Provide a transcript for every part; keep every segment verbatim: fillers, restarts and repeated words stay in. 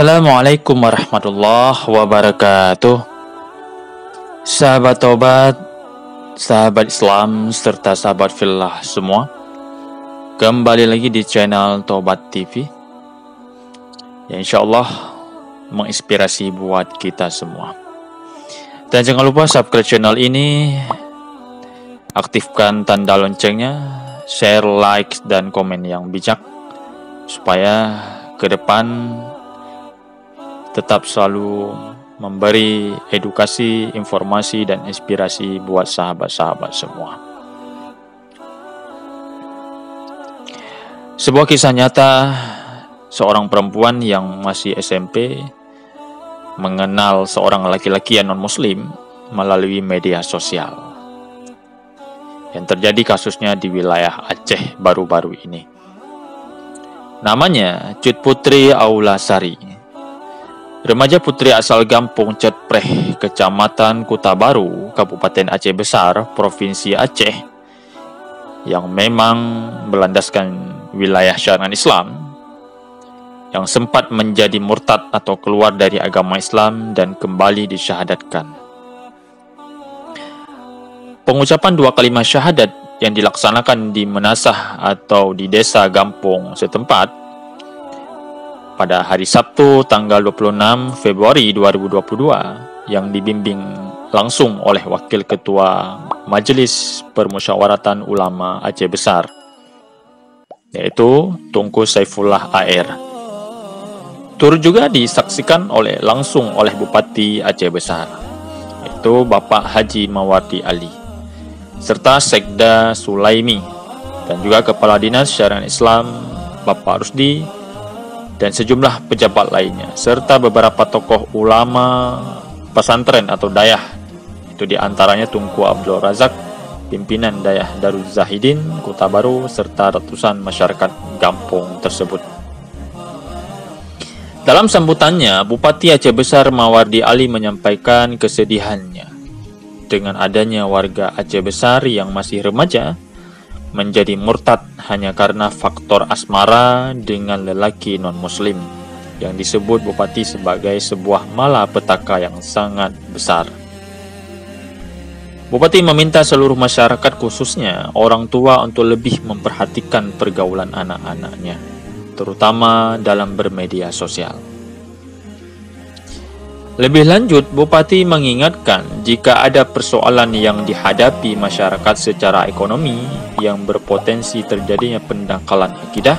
Assalamualaikum warahmatullahi wabarakatuh. Sahabat Taubat, sahabat Islam, serta sahabat fillah semua, kembali lagi di channel Taubat T V yang insya Allah menginspirasi buat kita semua. Dan jangan lupa subscribe channel ini, aktifkan tanda loncengnya, share, like, dan komen yang bijak, supaya ke depan tetap selalu memberi edukasi, informasi, dan inspirasi buat sahabat-sahabat semua. Sebuah kisah nyata seorang perempuan yang masih S M P mengenal seorang laki-laki yang non-muslim melalui media sosial. Yang terjadi kasusnya di wilayah Aceh baru-baru ini. Namanya Cut Putri Aula Sari. Remaja putri asal Gampong Cotpreh, Kecamatan Kuta Baru, Kabupaten Aceh Besar, Provinsi Aceh, yang memang berlandaskan wilayah syariat Islam, yang sempat menjadi murtad atau keluar dari agama Islam dan kembali disyahadatkan. Pengucapan dua kalimat syahadat yang dilaksanakan di Menasah atau di desa Gampong setempat pada hari Sabtu tanggal dua puluh enam Februari dua ribu dua puluh dua yang dibimbing langsung oleh Wakil Ketua Majelis Permusyawaratan Ulama Aceh Besar, yaitu Teungku Saifullah A R. Turut juga disaksikan oleh langsung oleh Bupati Aceh Besar, yaitu Bapak Haji Mawardi Ali, serta Sekda Sulaimi, dan juga Kepala Dinas Syariat Islam Bapak Rusdi, dan sejumlah pejabat lainnya, serta beberapa tokoh ulama pesantren atau dayah, itu diantaranya Teungku Abdul Razak, pimpinan Dayah Darul Zahidin, Kuta Baru, serta ratusan masyarakat kampung tersebut. Dalam sambutannya, Bupati Aceh Besar Mawardi Ali menyampaikan kesedihannya dengan adanya warga Aceh Besar yang masih remaja menjadi murtad hanya karena faktor asmara dengan lelaki non-muslim yang disebut bupati sebagai sebuah malapetaka yang sangat besar. Bupati meminta seluruh masyarakat, khususnya orang tua, untuk lebih memperhatikan pergaulan anak-anaknya, terutama dalam bermedia sosial. Lebih lanjut, Bupati mengingatkan jika ada persoalan yang dihadapi masyarakat secara ekonomi yang berpotensi terjadinya pendangkalan akidah.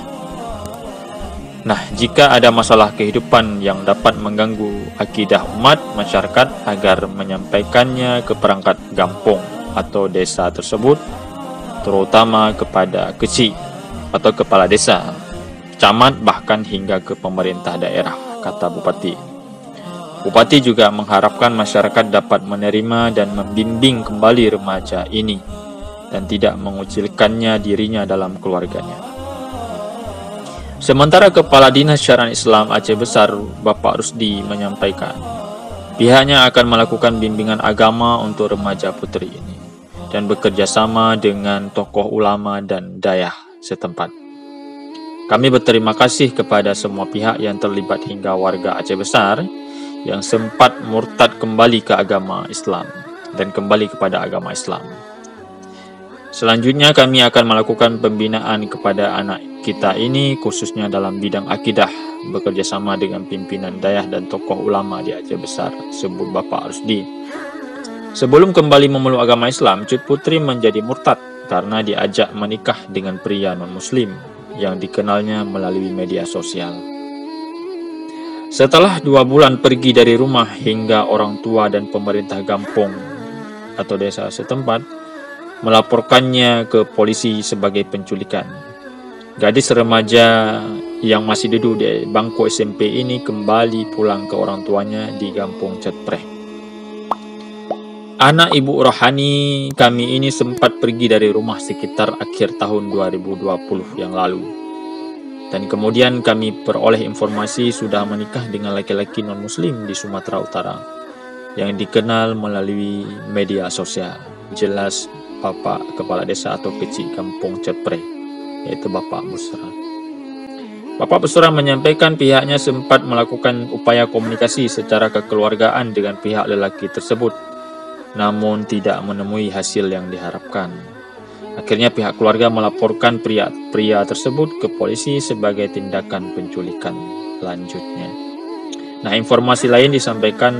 Nah, jika ada masalah kehidupan yang dapat mengganggu akidah umat, masyarakat agar menyampaikannya ke perangkat kampung atau desa tersebut, terutama kepada kecil atau kepala desa, camat, bahkan hingga ke pemerintah daerah, kata Bupati. Bupati juga mengharapkan masyarakat dapat menerima dan membimbing kembali remaja ini dan tidak mengucilkannya dirinya dalam keluarganya. Sementara Kepala Dinas Syariat Islam Aceh Besar Bapak Rusdi menyampaikan pihaknya akan melakukan bimbingan agama untuk remaja putri ini dan bekerjasama dengan tokoh ulama dan dayah setempat. Kami berterima kasih kepada semua pihak yang terlibat hingga warga Aceh Besar yang sempat murtad kembali ke agama Islam dan kembali kepada agama Islam. Selanjutnya kami akan melakukan pembinaan kepada anak kita ini, khususnya dalam bidang akidah, bekerjasama dengan pimpinan dayah dan tokoh ulama di Aceh Besar, sebut Bapak Rusdi. Sebelum kembali memeluk agama Islam, Cut Putri menjadi murtad karena diajak menikah dengan pria non-muslim yang dikenalnya melalui media sosial. Setelah dua bulan pergi dari rumah hingga orang tua dan pemerintah kampung atau desa setempat melaporkannya ke polisi sebagai penculikan. Gadis remaja yang masih duduk di bangku S M P ini kembali pulang ke orang tuanya di Gampong Cotpreh. Anak ibu rohani kami ini sempat pergi dari rumah sekitar akhir tahun dua ribu dua puluh yang lalu. Dan kemudian kami peroleh informasi sudah menikah dengan laki-laki non-muslim di Sumatera Utara yang dikenal melalui media sosial, jelas Bapak Kepala Desa atau Kecik Gampong Cotpreh, yaitu Bapak Musra. Bapak Pesura menyampaikan pihaknya sempat melakukan upaya komunikasi secara kekeluargaan dengan pihak lelaki tersebut, namun tidak menemui hasil yang diharapkan. Akhirnya pihak keluarga melaporkan pria, pria tersebut ke polisi sebagai tindakan penculikan lanjutnya. Nah, informasi lain disampaikan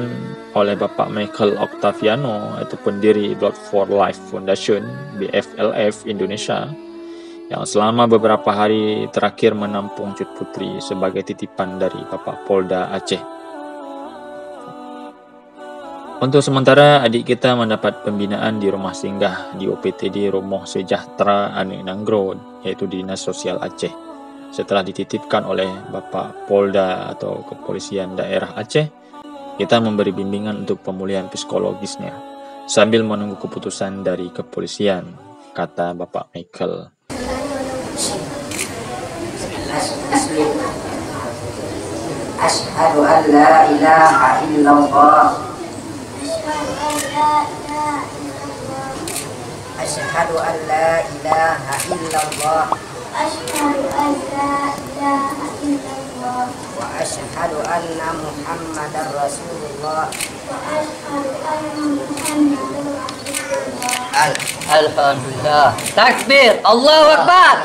oleh Bapak Michael Octaviano, yaitu pendiri Blood for Life Foundation B F L F Indonesia, yang selama beberapa hari terakhir menampung Cut Putri sebagai titipan dari Bapak Polda Aceh. Untuk sementara, adik kita mendapat pembinaan di rumah singgah di O P T D Rumah Sejahtera Anak Nanggro, yaitu Dinas Sosial Aceh, setelah dititipkan oleh Bapak Polda atau Kepolisian Daerah Aceh. Kita memberi bimbingan untuk pemulihan psikologisnya sambil menunggu keputusan dari kepolisian, kata Bapak Michael. Asyhadu an la ilaha illallah, asyhadu an la ilaha illallah, asyhadu an la ilaha illallah, wa asyhadu anna Muhammadar Rasulullah, wa asyhadu anna Muhammadar Rasulullah. Alhamdulillah. Takbir. Allahu Akbar.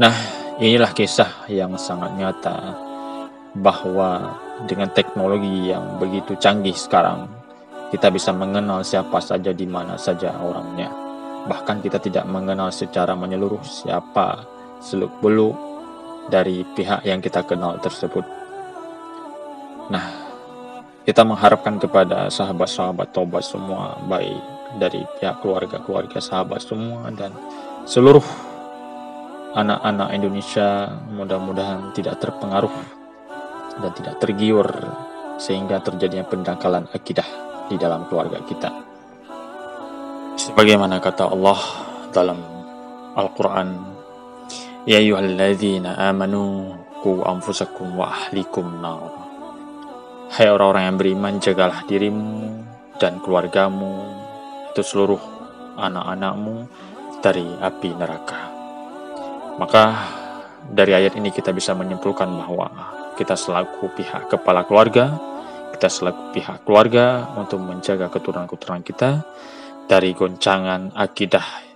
Nah, inilah kisah yang sangat nyata bahwa dengan teknologi yang begitu canggih sekarang, kita bisa mengenal siapa saja di mana saja orangnya. Bahkan kita tidak mengenal secara menyeluruh siapa seluk-beluk dari pihak yang kita kenal tersebut. Nah, kita mengharapkan kepada sahabat-sahabat Taubat semua, baik dari pihak keluarga-keluarga sahabat semua dan seluruh anak-anak Indonesia, mudah-mudahan tidak terpengaruh dan tidak tergiur sehingga terjadinya pendangkalan akidah di dalam keluarga kita. Sebagaimana kata Allah dalam Al-Quran, Ya ayyuhalladzina amanu qu anfusakum wa ahlikum nar. Hai orang-orang yang beriman, jagalah dirimu dan keluargamu, itu seluruh anak-anakmu, dari api neraka. Maka dari ayat ini kita bisa menyimpulkan bahwa kita selaku pihak kepala keluarga, kita selaku pihak keluarga untuk menjaga keturunan-keturunan kita dari goncangan akidah.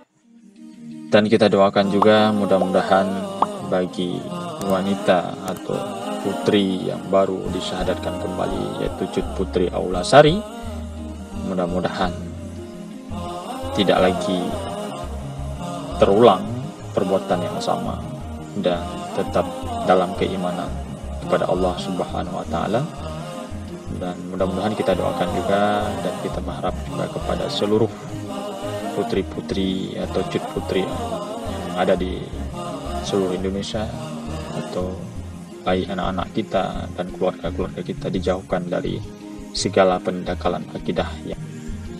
Dan kita doakan juga mudah-mudahan bagi wanita atau putri yang baru disyahadatkan kembali, yaitu Cut Putri Aula Sari, mudah-mudahan tidak lagi terulang perbuatan yang sama dan tetap dalam keimanan kepada Allah Subhanahu wa taala. Dan mudah-mudahan kita doakan juga dan kita berharap juga kepada seluruh putri-putri atau Cut Putri yang ada di seluruh Indonesia atau baik anak-anak kita dan keluarga-keluarga kita, dijauhkan dari segala pendangkalan akidah yang,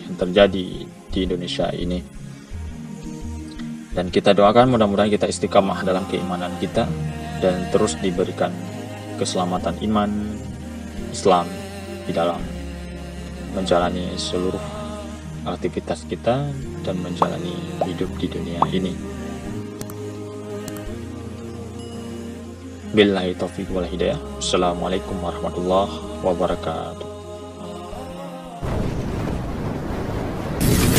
yang terjadi di Indonesia ini. Dan kita doakan mudah-mudahan kita istiqamah dalam keimanan kita dan terus diberikan keselamatan iman Islam di dalam menjalani seluruh aktivitas kita dan menjalani hidup di dunia ini. Billahi taufiq wal hidayah. Assalamualaikum warahmatullahi wabarakatuh.